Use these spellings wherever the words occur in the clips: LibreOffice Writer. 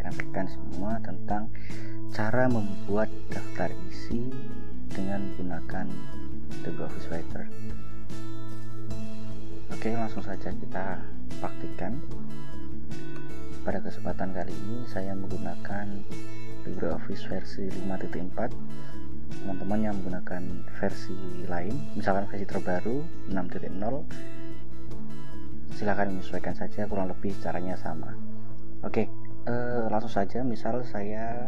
rekan-rekan semua tentang cara membuat daftar isi dengan menggunakan LibreOffice Writer. Oke, langsung saja kita praktikkan. Pada kesempatan kali ini saya menggunakan LibreOffice versi 5.4. Teman-teman yang menggunakan versi lain, misalkan versi terbaru 6.0, silahkan menyesuaikan saja, kurang lebih caranya sama. Oke, langsung saja. Misal saya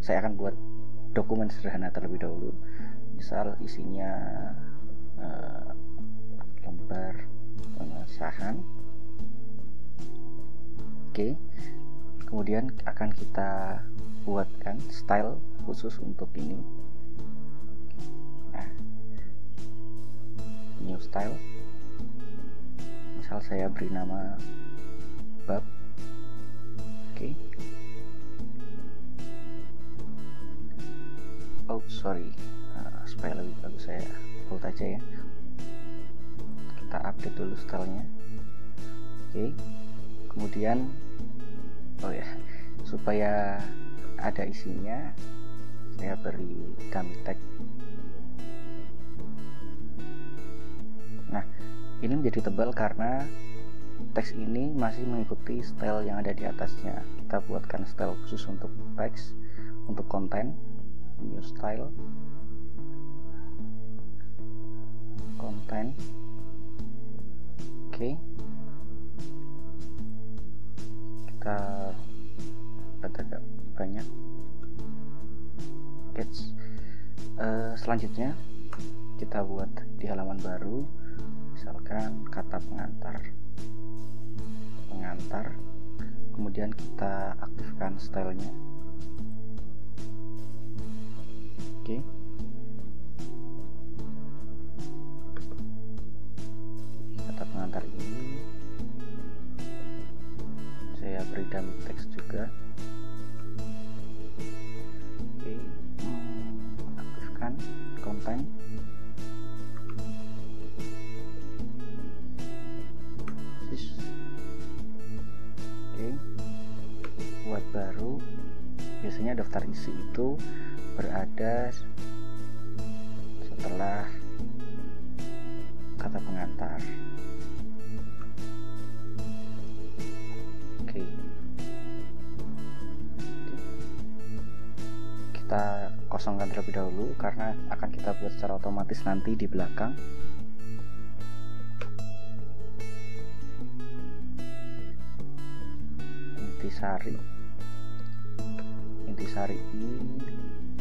akan buat dokumen sederhana terlebih dahulu. Misal isinya lembar pengesahan. Oke, kemudian akan kita buatkan style khusus untuk ini. Nah, new style. Misal saya beri nama bab. Oke. Oh sorry, supaya lebih bagus saya bold aja ya. Kita update dulu stylenya. Oke. Kemudian, oh ya, supaya ada isinya, saya beri dummy tag. Nah, ini menjadi tebal karena teks ini masih mengikuti style yang ada di atasnya. Kita buatkan style khusus untuk teks, untuk konten, new style, konten. Oke, kita agak banyak. Selanjutnya kita buat di halaman baru, misalkan kata pengantar, kemudian kita aktifkan stylenya. Oke, kata pengantar ini saya beri dummy text juga. Aktifkan konten. Oke, buat baru. Biasanya daftar isi itu berada setelah kata pengantar. Oke, kita kosongkan terlebih dahulu karena akan kita buat secara otomatis nanti di belakang. Intisari ini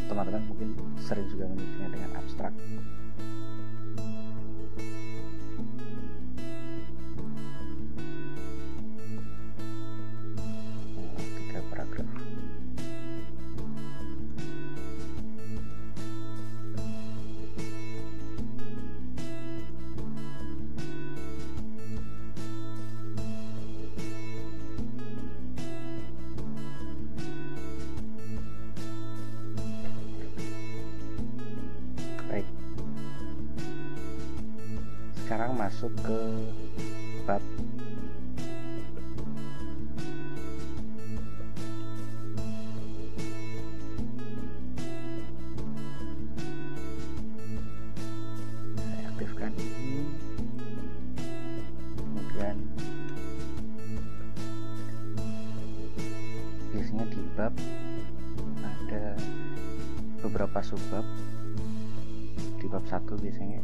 teman-teman mungkin sering juga menyebutnya dengan abstrak. Sekarang masuk ke bab. Saya aktifkan ini, kemudian biasanya di bab ada beberapa subbab. Di bab 1 biasanya.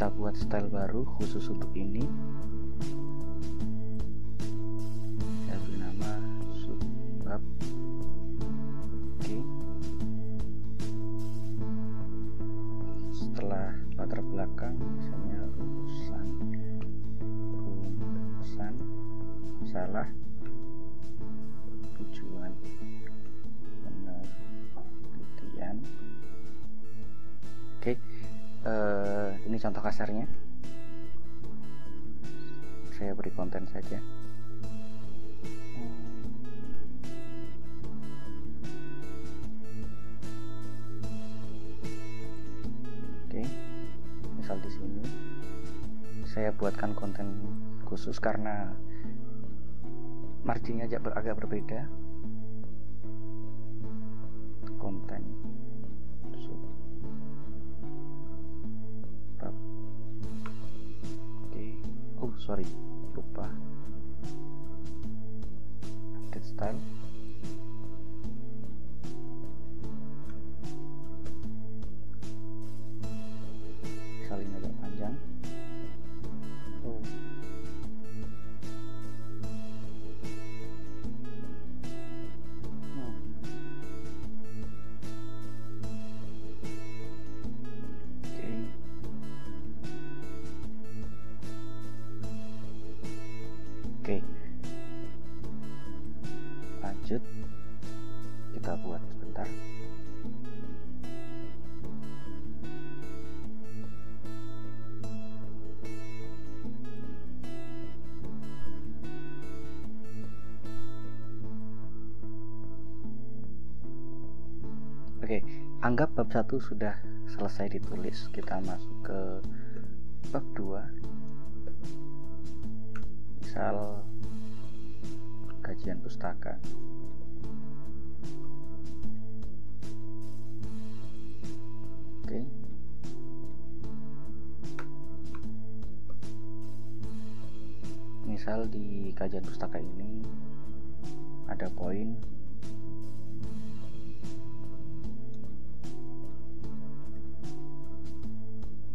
Kita buat style baru khusus untuk ini. Saya beri nama subbab. Oke. Setelah latar belakang, misalnya rumusan, masalah, tujuan, penelitian. Oke. Ini contoh kasarnya, saya beri konten saja. misal di sini saya buatkan konten khusus karena marginnya agak berbeda. Konten sorry, lupa update style. Kali ini agak panjang. Kita buat sebentar. Oke, anggap bab 1 sudah selesai ditulis. Kita masuk ke bab 2. Misal kajian pustaka. Oke. Misal di kajian pustaka ini ada poin.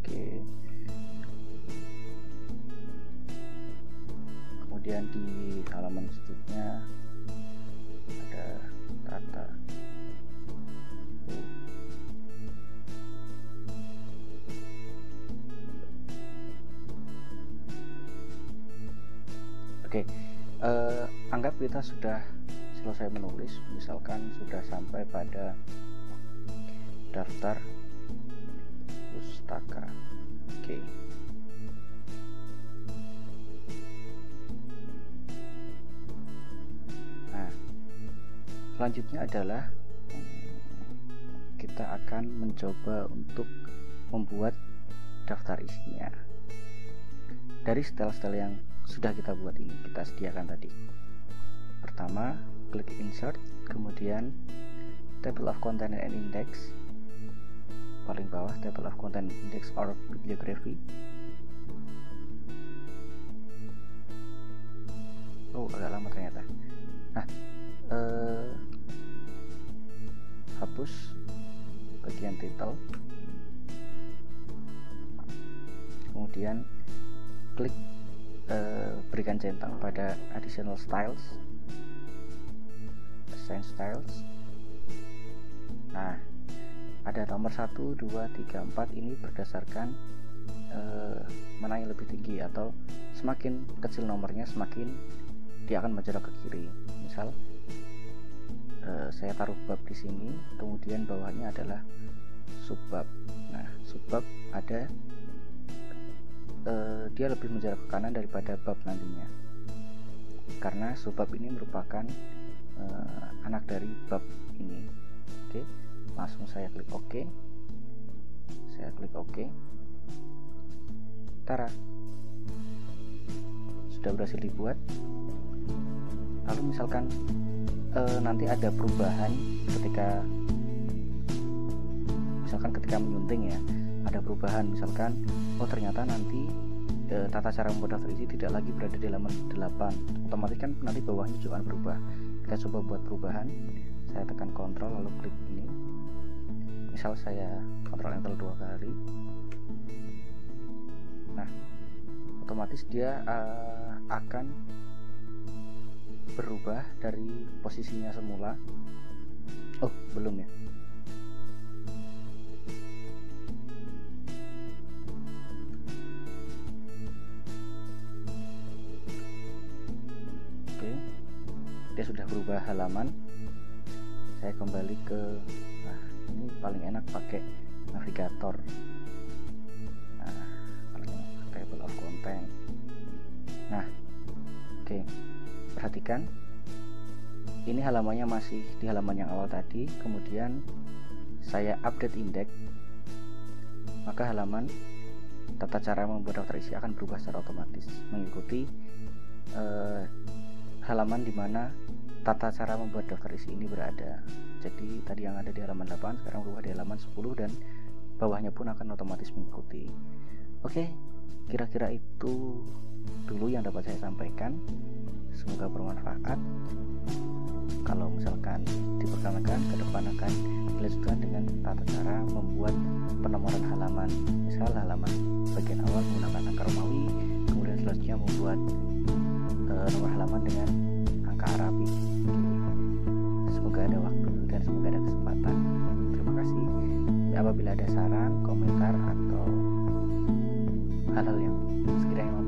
Oke. Kemudian di halaman selanjutnya ada kata. Anggap kita sudah selesai menulis, misalkan sudah sampai pada daftar pustaka. Oke. Nah, selanjutnya adalah kita akan mencoba untuk membuat daftar isinya dari style-style yang sudah kita buat ini, kita sediakan tadi. Pertama, klik insert, kemudian table of content and index, paling bawah table of content index or bibliography. Oh, agak lama ternyata. Nah, hapus bagian title, kemudian klik berikan centang pada additional styles, assign styles. Nah, ada nomor 1, 2, 3, 4, ini berdasarkan mana yang lebih tinggi, atau semakin kecil nomornya semakin dia akan menjelok ke kiri. Misal saya taruh bab di sini, kemudian bawahnya adalah subbab. Nah, subbab ada dia lebih menjarak ke kanan daripada bab nantinya, karena subbab ini merupakan anak dari bab ini. Oke, langsung saya klik OK. Tara, sudah berhasil dibuat. Lalu misalkan nanti ada perubahan ketika, misalkan ketika menyunting ya, ada perubahan, misalkan oh ternyata nanti tata cara membuat daftar isi tidak lagi berada di halaman 8, otomatis kan nanti bawahnya juga akan berubah. Kita coba buat perubahan, saya tekan Ctrl lalu klik ini. Misal saya Ctrl Enter 2 kali. Nah, otomatis dia akan berubah dari posisinya semula. Oh, belum ya. Dia sudah berubah halaman. Saya kembali ke, nah ini paling enak pakai navigator. Nah, paling enak table of content. Nah, oke, perhatikan ini halamannya masih di halaman yang awal tadi. Kemudian saya update indeks, maka halaman tata cara membuat daftar isi akan berubah secara otomatis mengikuti halaman di mana tata cara membuat daftar isi ini berada. Jadi tadi yang ada di halaman 8 sekarang berubah di halaman 10 dan bawahnya pun akan otomatis mengikuti. Oke, kira-kira itu dulu yang dapat saya sampaikan. Semoga bermanfaat. Kalau misalkan diperkenankan, ke depan akan dilanjutkan dengan tata cara membuat penomoran halaman. Misal halaman bagian awal menggunakan angka Romawi, kemudian selanjutnya membuat nomor halaman dengan angka Arabi. Semoga ada waktu dan semoga ada kesempatan. Terima kasih. Apabila ada saran, komentar, atau hal-hal yang sekiranya